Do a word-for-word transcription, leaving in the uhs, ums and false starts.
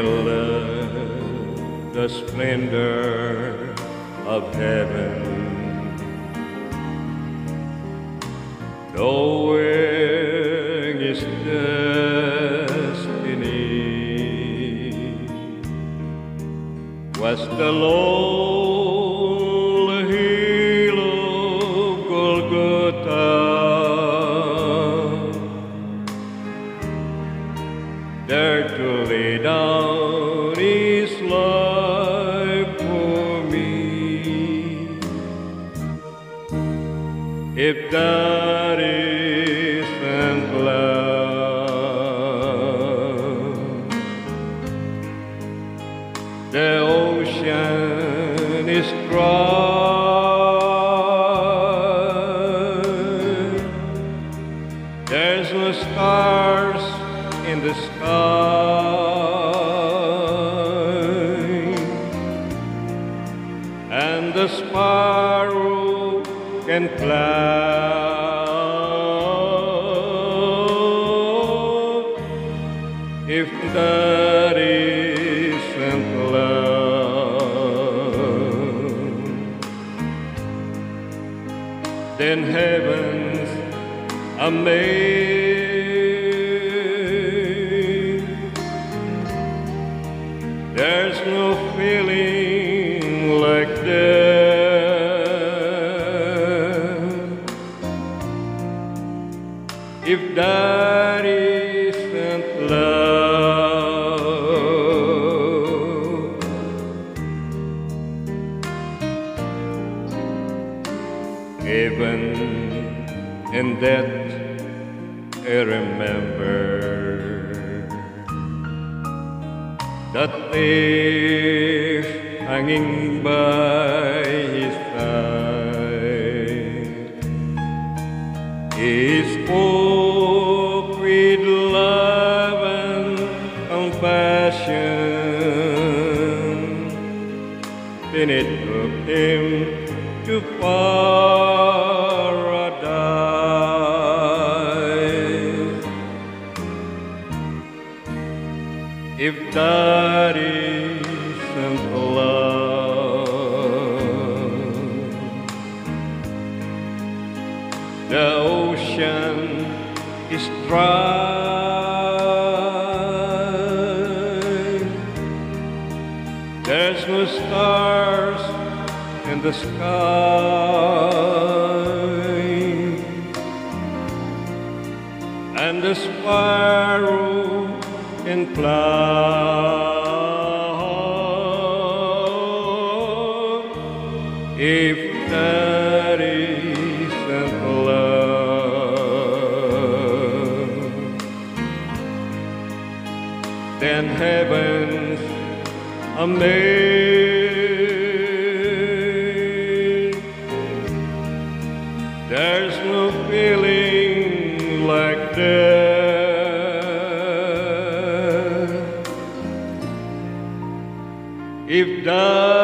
Behold the splendor of heaven. Knowing its destiny was the lonely hill of Golgotha. There to lay down His life for me. If that isn't love, the ocean is dry. There's no stars in the sky. And the sparrow can fly. If that isn't love, then heaven's amazed. There's no feeling like death. If that isn't love. Heaven and death I remember that if hanging by His side, He spoke with love and compassion. Then it took Him to paradise. If that isn't love, the ocean is dry. There's no stars in the sky. And the sparrow can fly. If that isn't then heaven's amazed. There's no feeling like death. If death